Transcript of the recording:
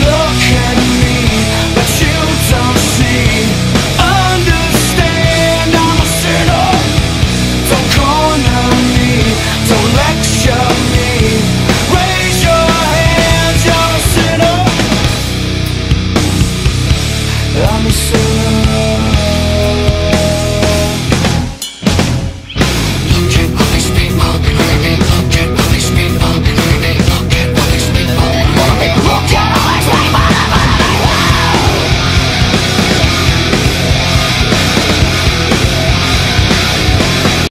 look.